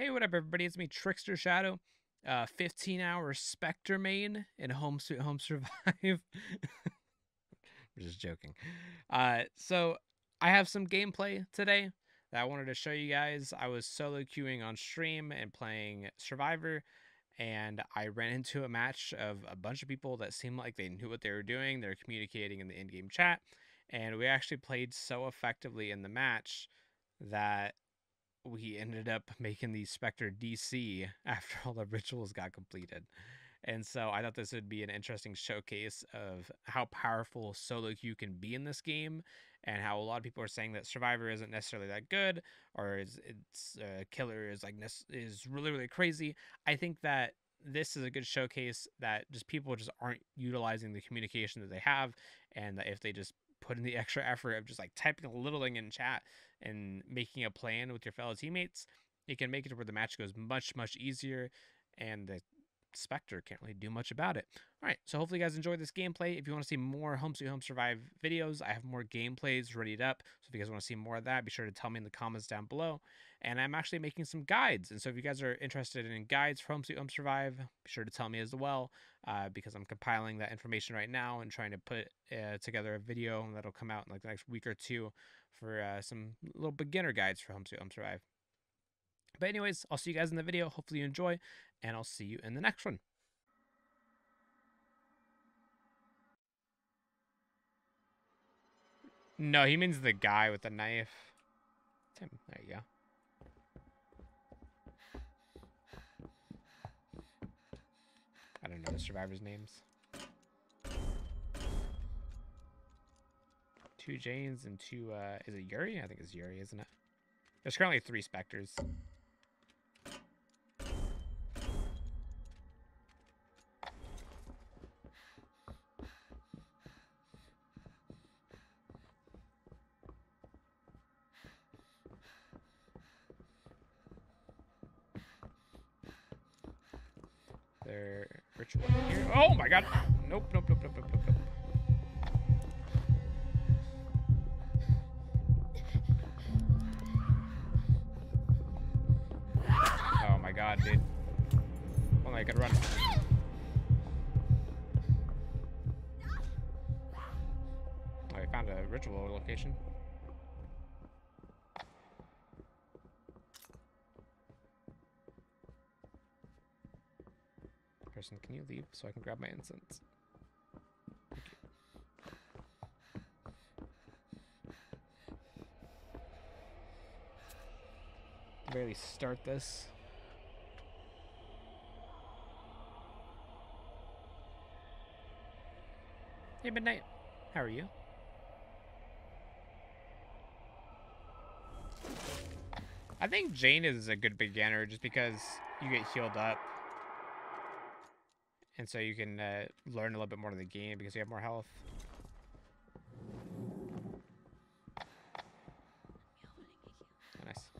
Hey, what up, everybody? It's me, Trickster Shadow, 15-hour Spectre main in Home Sweet Home: Survive. I'm just joking. So I have some gameplay today that I wanted to show you guys. I was solo queuing on stream and playing Survivor, and I ran into a match of a bunch of people that seemed like they knew what they were doing. They're communicating in the in-game chat, and we actually played so effectively in the match that we ended up making the Spectre DC after all the rituals got completed. And so I thought this would be an interesting showcase of how powerful solo queue can be in this game, and how a lot of people are saying that Survivor isn't necessarily that good, or killer is like really crazy. I think that this is a good showcase that just people just aren't utilizing the communication that they have, and that if they just put in the extra effort of just like typing a little thing in chat and making a plan with your fellow teammates, it can make it where the match goes much easier, and the Spectre can't really do much about it. All right, so hopefully you guys enjoyed this gameplay. If you want to see more Home Sweet Home Survive videos, I have more gameplays readied up, so if you guys want to see more of that, be sure to tell me in the comments down below. And I'm actually making some guides, and so if you guys are interested in guides for Home Sweet Home Survive, be sure to tell me as well, because I'm compiling that information right now and trying to put together a video that'll come out in like the next week or two for some little beginner guides for Home Sweet Home Survive. But anyways, I'll see you guys in the video. Hopefully you enjoy, and I'll see you in the next one. No, he means the guy with the knife. It's him. There you go. I don't know the survivors' names. Two Janes and two, is it Yuri? I think it's Yuri, isn't it? There's currently 3 Spectres. They're ritual here. Oh my god! Nope. God, dude. Oh, I could run. Oh, I found a ritual location. Person, can you leave so I can grab my incense? Barely start this. Hey, Midnight. How are you? I think Jane is a good beginner just because you get healed up, and so you can learn a little bit more in the game because you have more health. Nice.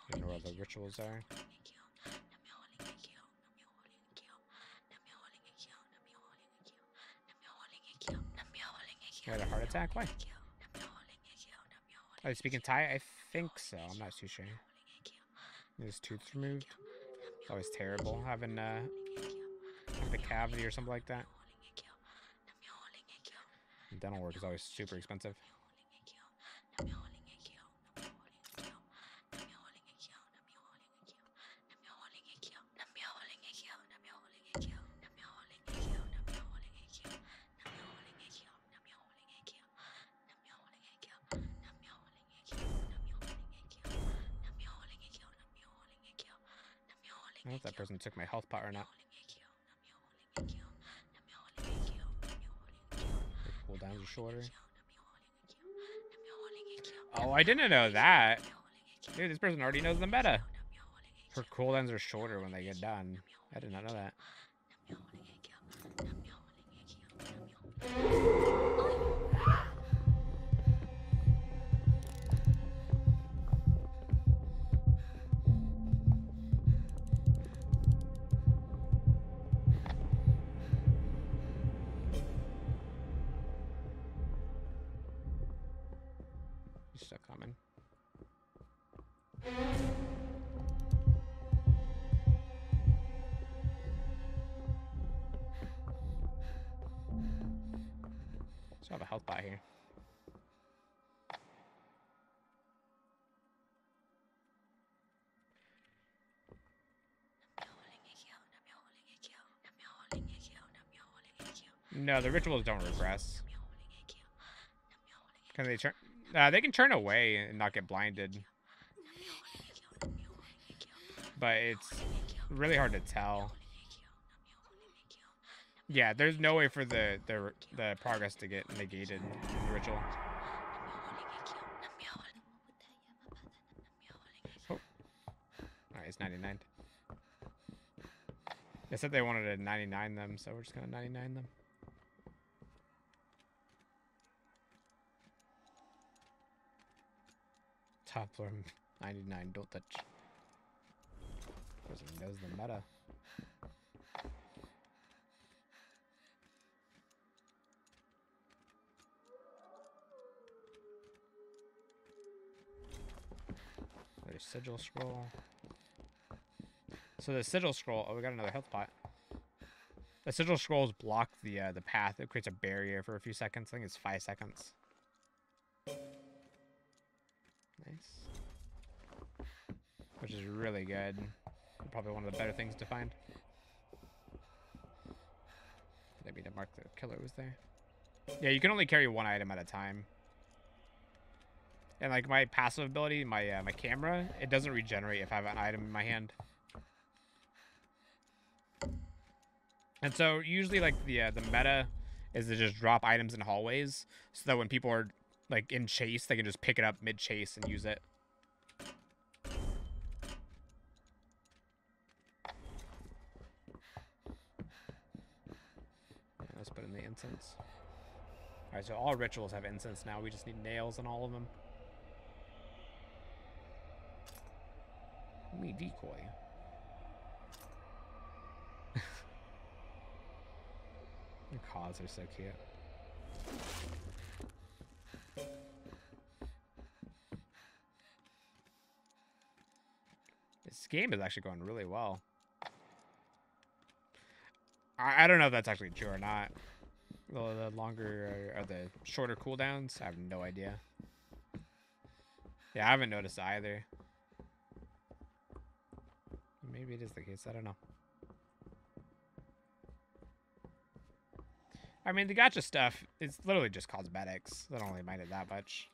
I don't know where the rituals are. I had a heart attack? Why? Are they speaking Thai? I think so. I'm not too sure. His tooth's removed. It's always terrible having a cavity or something like that. Dental work is always super expensive. I don't know if that person took my health pot or not. The cooldowns are shorter. Oh, I didn't know that. Dude, this person already knows the meta. Her cooldowns are shorter when they get done. I did not know that. Still have a health bar here. No, the rituals don't regress. Can they turn? They can turn away and not get blinded. But it's really hard to tell. Yeah, there's no way for the progress to get negated in the ritual. Oh. Alright, it's 99. They said they wanted to 99 them, so we're just gonna 99 them. Top floor 99, don't touch. Person knows the meta. There's Sigil scroll. So the Sigil scroll. Oh, we got another health pot. The Sigil scrolls block the path. It creates a barrier for a few seconds. I think it's 5 seconds. Nice. Which is really good. Probably one of the better things to find. Did I mean to mark the killer was there? Yeah, you can only carry one item at a time. And like my passive ability, my camera, it doesn't regenerate if I have an item in my hand. And so usually like the meta is to just drop items in hallways so that when people are like in chase, they can just pick it up mid chase and use it. Yeah, let's put in the incense. All right, so all rituals have incense now. We just need nails on all of them. Me decoy. Your claws are so cute. This game is actually going really well. I don't know if that's actually true or not. The longer or the shorter cooldowns, I have no idea. Yeah, I haven't noticed either. Maybe it is the case. I don't know. I mean, the gacha stuff, it's literally just cosmetics. I don't really mind it that much.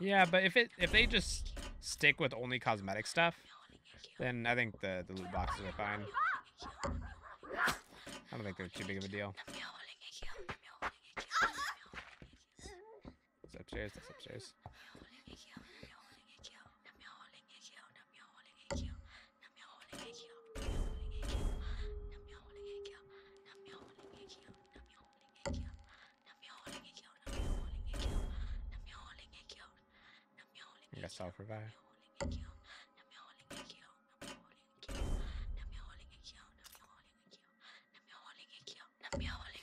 Yeah, but if they just stick with only cosmetic stuff, then I think the loot boxes are fine. I don't think they're too big of a deal. It's upstairs, that's upstairs. I guess I'll survive.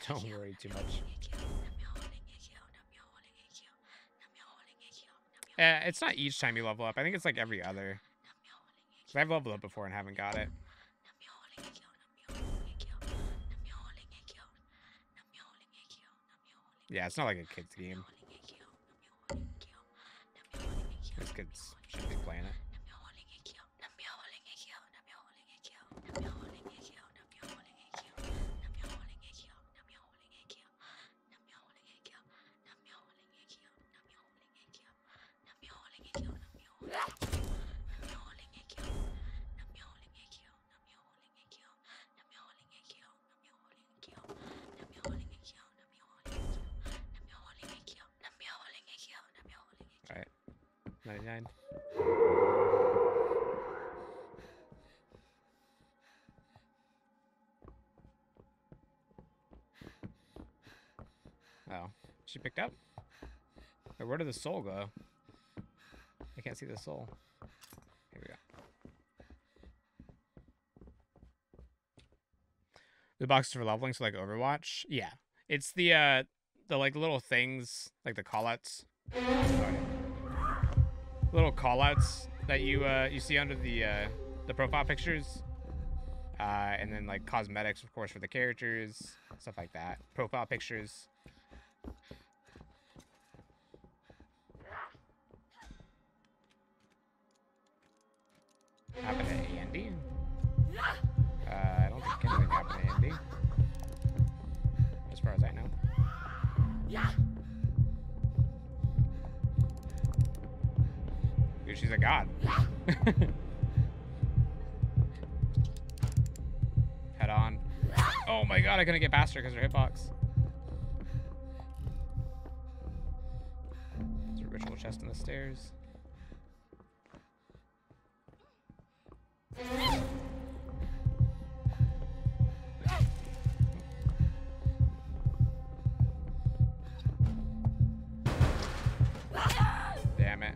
Don't worry too much. It's not each time you level up. I think it's like every other. Because I've leveled up before and haven't got it. Yeah, it's not like a kid's game. These kids should be playing it. Oh, she picked up? But where did the soul go? I can't see the soul. Here we go. The box for leveling, so like Overwatch? Yeah. It's the like little things, like the callouts, little callouts that you you see under the profile pictures, and then like cosmetics, of course, for the characters, stuff like that. Profile pictures. Happened to Andy? I don't think anything happened to Andy, as far as I know. Yeah. Dude, she's a god. Head on. Oh my god, I couldn't get past her because her hitbox. There's a ritual chest on the stairs. Damn it.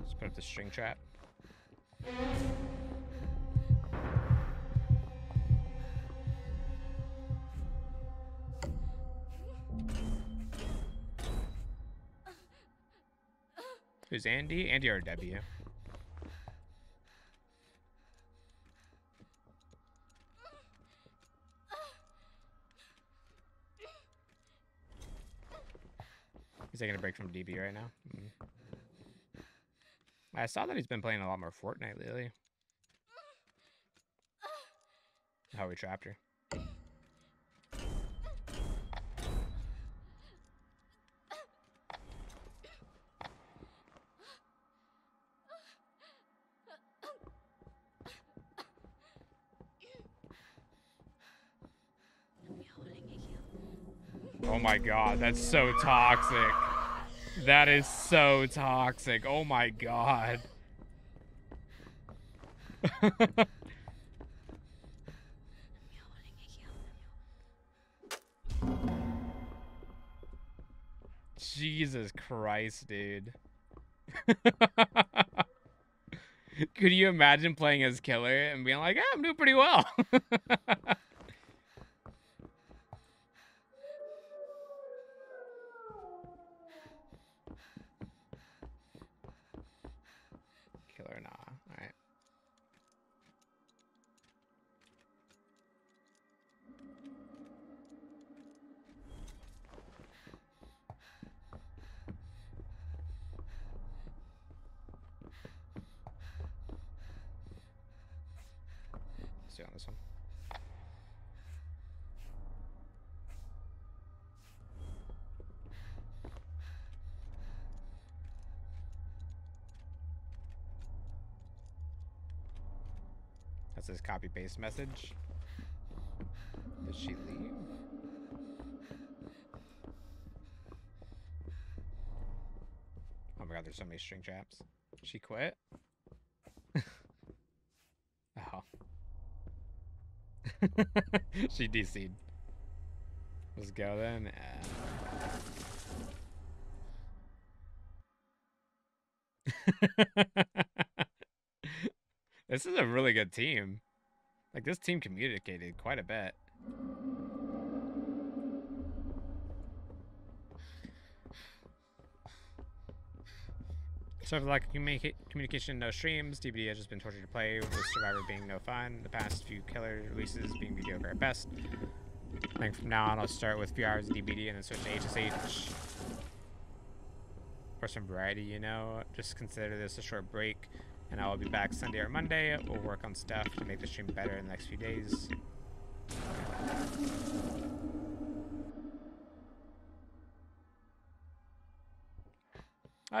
Let's put up the string trap. Who's Andy? Andy RW. He's taking a break from DB right now. I saw that he's been playing a lot more Fortnite lately. Oh, we trapped her. Oh my god, that's so toxic. That is so toxic. Oh my god. Jesus Christ, dude. Could you imagine playing as Killer and being like, yeah, I'm doing pretty well? Or nah, all right. Let's do it on this one. This copy paste message. Did she leave? Oh my god, there's so many string traps. She quit? Oh. She DC'd. Let's go then. This is a really good team. Like, this team communicated quite a bit. So for lack of communication, no streams. DBD has just been torture to play, with Survivor being no fun. The past few Killer releases being mediocre at best. I think from now on, I'll start with VRs and DBD and then switch to HSH. For some variety, you know. Just consider this a short break. And I will be back Sunday or Monday. We'll work on stuff to make the stream better in the next few days.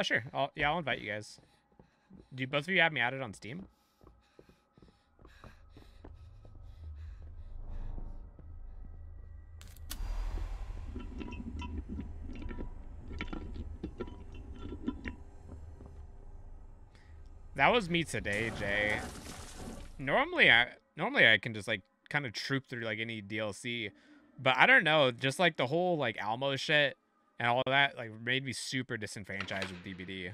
Sure. I'll invite you guys. Do both of you have me added on Steam? That was me today, Jay. Normally I can just like kind of troop through like any DLC, but I don't know, just like the whole like Almo shit and all that like made me super disenfranchised with DBD.